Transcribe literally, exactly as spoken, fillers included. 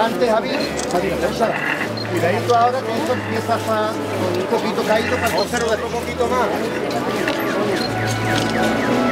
adelante, Javier. Cuidadito ahora que esto empieza a un poquito caído para cocerlo un poquito más.